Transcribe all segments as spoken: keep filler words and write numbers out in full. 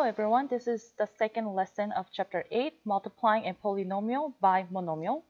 Hello everyone, this is the second lesson of chapter eight, multiplying a polynomial by monomial.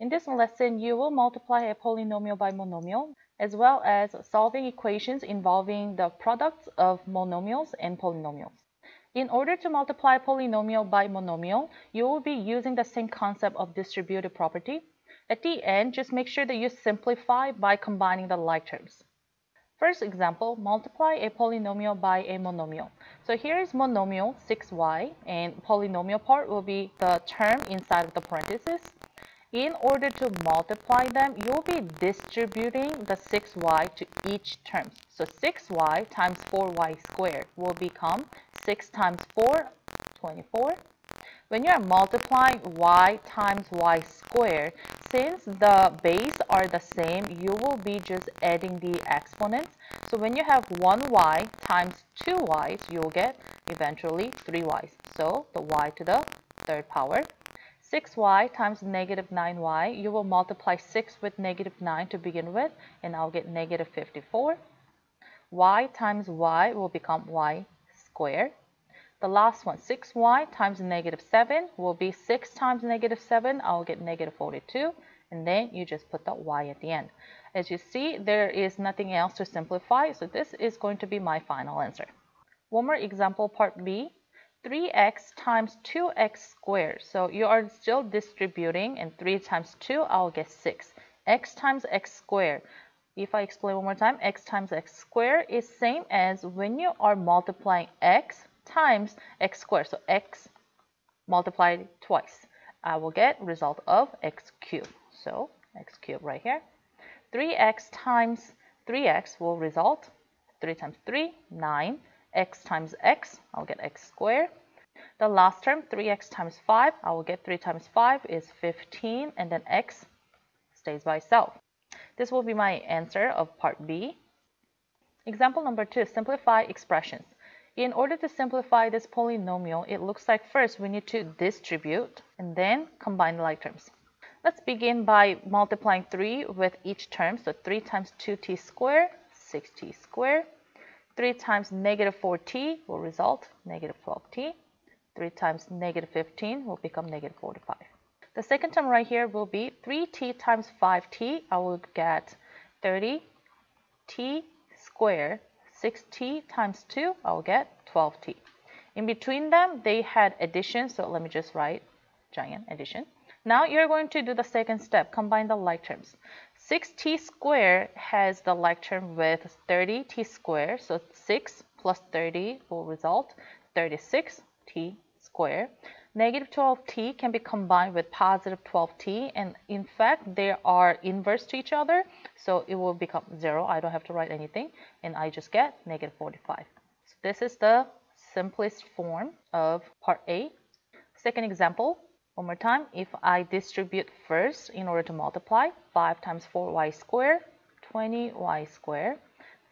In this lesson, you will multiply a polynomial by monomial, as well as solving equations involving the products of monomials and polynomials. In order to multiply a polynomial by monomial, you will be using the same concept of distributive property. At the end, just make sure that you simplify by combining the like terms. First example, multiply a polynomial by a monomial. So here is monomial six y, and polynomial part will be the term inside of the parentheses. In order to multiply them, you'll be distributing the six y to each term. So six y times four y squared will become six times four, twenty-four. When you are multiplying y times y squared, since the base are the same, you will be just adding the exponents. So when you have one y times two y's, you'll get eventually three y's. So the y to the third power. six y times negative nine y, you will multiply six with negative nine to begin with, and I'll get negative fifty-four. Y times y will become y squared. The last one, six y times negative seven will be six times negative seven. I'll get negative forty-two. And then you just put the y at the end. As you see, there is nothing else to simplify. So this is going to be my final answer. One more example, part B. three x times two x squared. So you are still distributing. And three times two, I'll get six. X times x squared. If I explain one more time, x times x squared is same as when you are multiplying x times x squared. So x multiplied twice. I will get result of x cubed. So x cubed right here. three x times three x will result three times three, nine. X times x, I'll get x squared. The last term, three x times five, I will get three times five is fifteen, and then x stays by itself. This will be my answer of part B. Example number two, simplify expressions. In order to simplify this polynomial, it looks like first we need to distribute and then combine the like terms. Let's begin by multiplying three with each term. So three times two t squared, six t squared. three times negative four t will result negative twelve t. three times negative fifteen will become negative forty-five. The second term right here will be three t times five t. I will get thirty t squared. six t times two, I'll get twelve t. In between them, they had addition, so let me just write giant addition. Now you're going to do the second step, combine the like terms. six t squared has the like term with thirty t squared, so six plus thirty will result thirty-six t squared. Negative twelve t can be combined with positive twelve t, and in fact they are inverse to each other, so it will become zero. I don't have to write anything, and I just get negative forty-five. So this is the simplest form of part A. Second example, one more time. If I distribute first in order to multiply, five times four y squared, twenty y squared.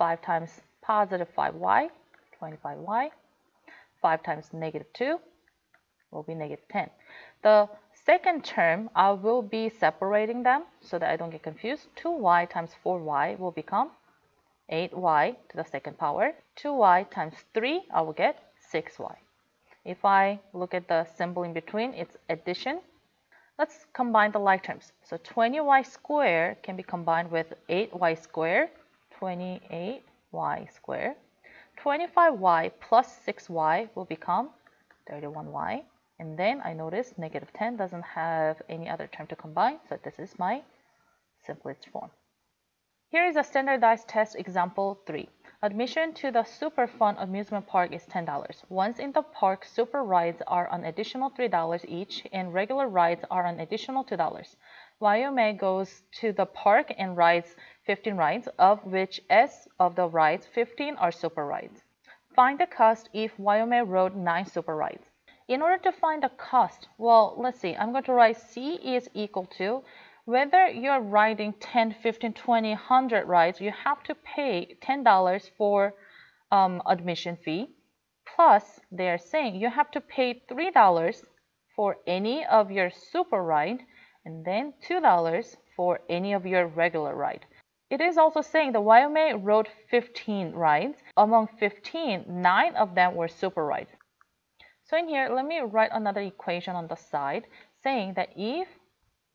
five times positive five y, twenty-five y. five times negative two will be negative ten. The second term, I will be separating them so that I don't get confused. two y times four y will become eight y to the second power. two y times three, I will get six y. If I look at the symbol in between, it's addition. Let's combine the like terms. So twenty y squared can be combined with eight y squared, twenty-eight y squared. twenty-five y plus six y will become thirty-one y. And then I notice negative ten doesn't have any other term to combine, so this is my simplest form. Here is a standardized test example three. Admission to the Superfun amusement park is ten dollars. Once in the park, super rides are an additional three dollars each, and regular rides are an additional two dollars. Wyoming goes to the park and rides fifteen rides, of which S of the rides, fifteen are super rides. Find the cost if Wyoming rode nine super rides. In order to find the cost, well, let's see, I'm going to write C is equal to, whether you're riding ten, fifteen, twenty, one hundred rides, you have to pay ten dollars for um, admission fee. Plus, they're saying you have to pay three dollars for any of your super ride, and then two dollars for any of your regular ride. It is also saying that Wyoming rode fifteen rides. Among fifteen, nine of them were super rides. So in here, let me write another equation on the side saying that if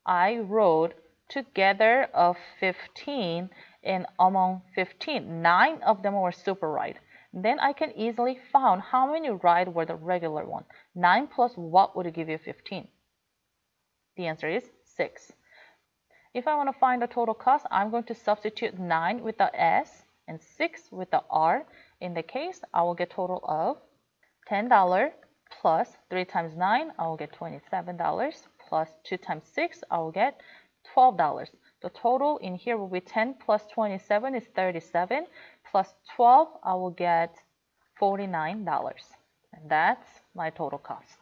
I rolled together of fifteen and among fifteen, nine of them were super right, then I can easily find how many right were the regular one. nine plus what would give you fifteen? The answer is six. If I want to find the total cost, I'm going to substitute nine with the S and six with the R. In the case, I will get total of ten dollars plus three times nine, I will get twenty-seven dollars, plus two times six, I will get twelve dollars. The total in here will be ten plus twenty-seven is thirty-seven, plus twelve, I will get forty-nine dollars. And that's my total cost.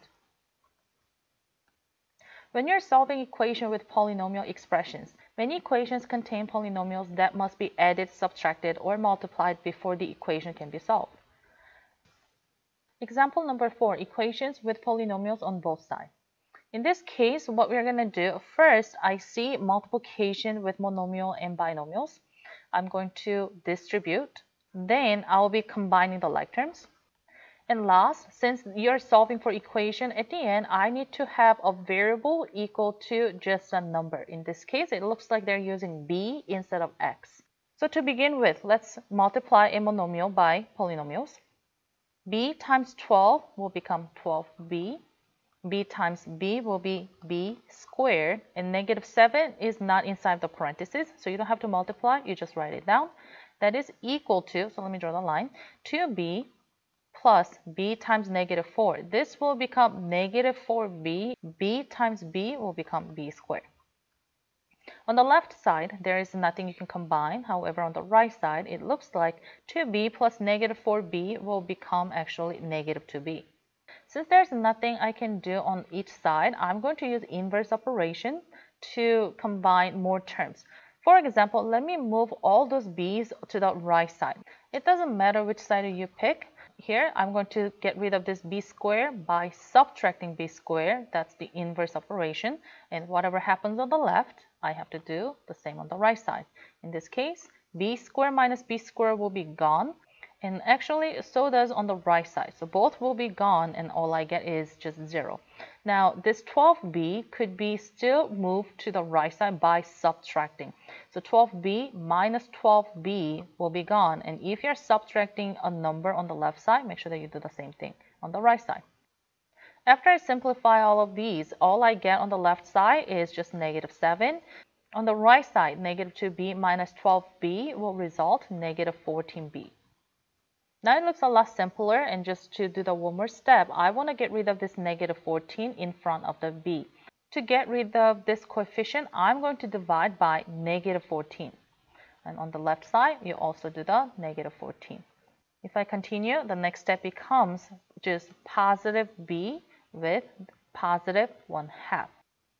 When you're solving equation with polynomial expressions, many equations contain polynomials that must be added, subtracted, or multiplied before the equation can be solved. Example number four, equations with polynomials on both sides. In this case, what we're going to do, first, I see multiplication with monomial and binomials. I'm going to distribute. Then I'll be combining the like terms. And last, since you're solving for equation, at the end, I need to have a variable equal to just a number. In this case, it looks like they're using b instead of x. So to begin with, let's multiply a monomial by polynomials. b times twelve will become twelve b. b times b will be b squared, and negative seven is not inside the parentheses, so you don't have to multiply, you just write it down. That is equal to, so let me draw the line, two b plus b times negative four. This will become negative four b, b times b will become b squared. On the left side, there is nothing you can combine. However, on the right side, it looks like two b plus negative four b will become actually negative two b. Since there's nothing I can do on each side, I'm going to use inverse operation to combine more terms. For example, let me move all those b's to the right side. It doesn't matter which side you pick. Here, I'm going to get rid of this b squared by subtracting b squared. That's the inverse operation. And whatever happens on the left, I have to do the same on the right side. In this case, b squared minus b squared will be gone. And actually, so does on the right side. So both will be gone, and all I get is just zero. Now, this twelve b could be still moved to the right side by subtracting. So twelve b minus twelve b will be gone. And if you're subtracting a number on the left side, make sure that you do the same thing on the right side. After I simplify all of these, all I get on the left side is just negative seven. On the right side, negative two b minus twelve b will result in negative fourteen b. Now it looks a lot simpler, and just to do the one more step, I want to get rid of this negative fourteen in front of the b. To get rid of this coefficient, I'm going to divide by negative fourteen. And on the left side, you also do the negative fourteen. If I continue, the next step becomes just positive b with positive one half.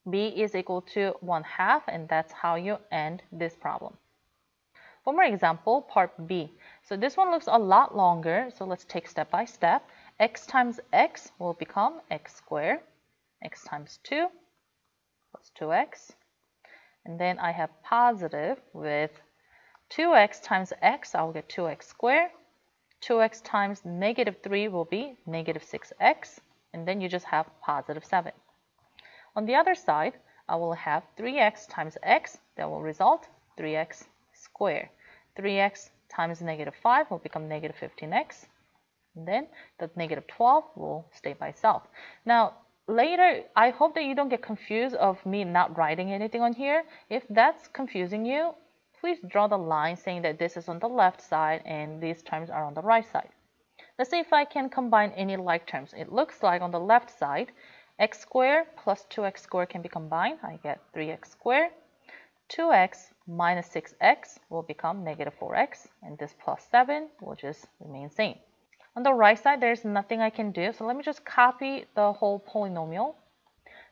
B is equal to one half, and that's how you end this problem. One more example, part b. So this one looks a lot longer, so let's take step by step. X times x will become x squared. X times two plus two x. And then I have positive with two x times x, I will get two x squared. two x times negative three will be negative six x. And then you just have positive seven. On the other side, I will have three x times x. That will result three x squared. three x times negative five will become negative fifteen x. And then the negative twelve will stay by itself. Now, later, I hope that you don't get confused of me not writing anything on here. If that's confusing you, please draw the line saying that this is on the left side and these terms are on the right side. Let's see if I can combine any like terms. It looks like on the left side, x squared plus two x squared can be combined. I get three x squared. two x minus six x will become negative four x, and this plus seven will just remain same. On the right side, there's nothing I can do, so let me just copy the whole polynomial.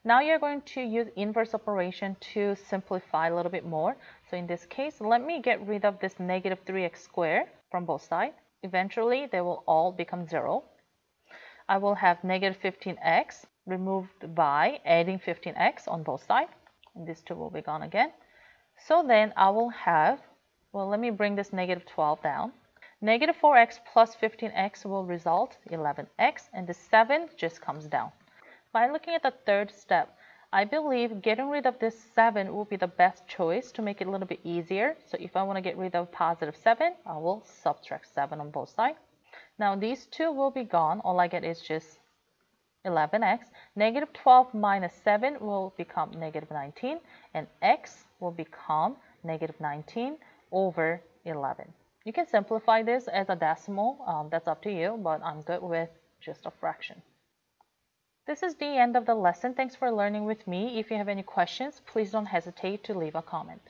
Now you're going to use inverse operation to simplify a little bit more. So in this case, let me get rid of this negative three x squared from both sides. Eventually, they will all become zero. I will have negative fifteen x removed by adding fifteen x on both sides, and these two will be gone again. So then I will have, well, let me bring this negative twelve down. Negative four x plus fifteen x will result eleven x, and the seven just comes down. By looking at the third step, I believe getting rid of this seven will be the best choice to make it a little bit easier. So if I want to get rid of positive seven, I will subtract seven on both sides. Now these two will be gone. All I get is just eleven x. Negative twelve minus seven will become negative nineteen, and x will become negative nineteen over eleven. You can simplify this as a decimal, um, that's up to you, but I'm good with just a fraction. This is the end of the lesson. Thanks for learning with me. If you have any questions, please don't hesitate to leave a comment.